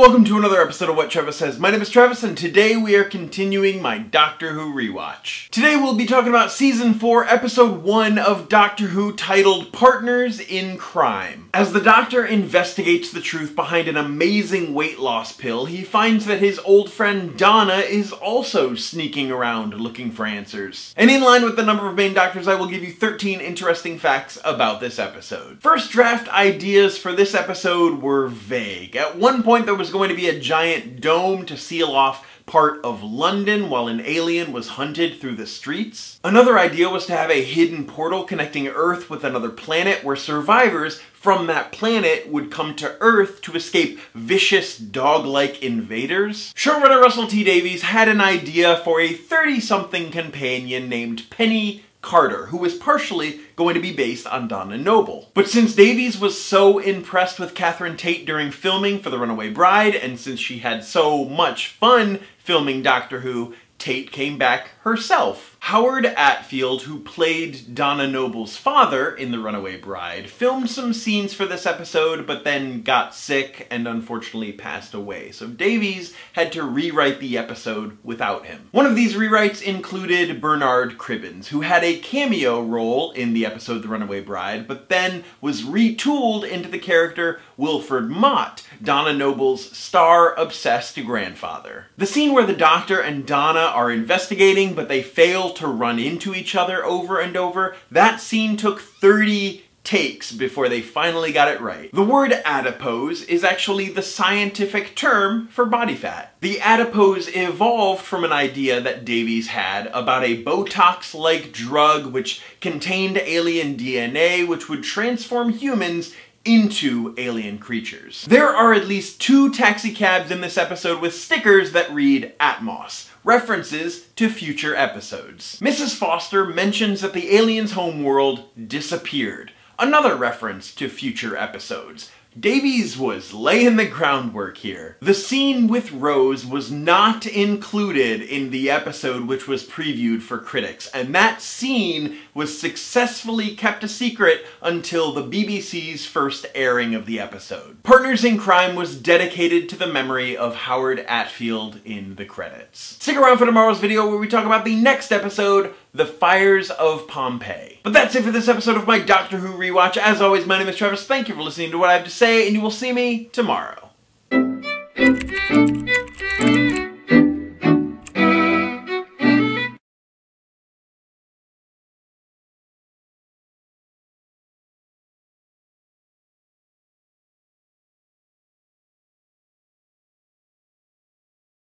welcome to another episode of What Travis Says. My name is Travis, and today we are continuing my Doctor Who rewatch. Today we'll be talking about Season 4, Episode 1 of Doctor Who, titled Partners in Crime. As the Doctor investigates the truth behind an amazing weight loss pill, he finds that his old friend Donna is also sneaking around looking for answers. And in line with the number of main doctors, I will give you 13 interesting facts about this episode. First draft ideas for this episode were vague. At one point there was going to be a giant dome to seal off part of London while an alien was hunted through the streets. Another idea was to have a hidden portal connecting Earth with another planet where survivors from that planet would come to Earth to escape vicious dog-like invaders. Showrunner Russell T. Davies had an idea for a 30-something companion named Penny Carter, who was partially going to be based on Donna Noble. But since Davies was so impressed with Catherine Tate during filming for The Runaway Bride, and since she had so much fun filming Doctor Who, Tate came back herself. Howard Atfield, who played Donna Noble's father in The Runaway Bride, filmed some scenes for this episode, but then got sick and unfortunately passed away, so Davies had to rewrite the episode without him. One of these rewrites included Bernard Cribbins, who had a cameo role in the episode The Runaway Bride, but then was retooled into the character Wilfred Mott, Donna Noble's star-obsessed grandfather. The scene where the Doctor and Donna are investigating, but they fail to run into each other over and over, that scene took 30 takes before they finally got it right. The word adipose is actually the scientific term for body fat. The adipose evolved from an idea that Davies had about a Botox-like drug which contained alien DNA which would transform humans into alien creatures. There are at least 2 taxicabs in this episode with stickers that read Atmos, references to future episodes. Mrs. Foster mentions that the aliens' homeworld disappeared, another reference to future episodes. Davies was laying the groundwork here. The scene with Rose was not included in the episode which was previewed for critics, and that scene was successfully kept a secret until the BBC's first airing of the episode. Partners in Crime was dedicated to the memory of Howard Atfield in the credits. Stick around for tomorrow's video where we talk about the next episode, The Fires of Pompeii. But that's it for this episode of my Doctor Who rewatch. As always, my name is Travis. Thank you for listening to what I have to say, and you will see me tomorrow.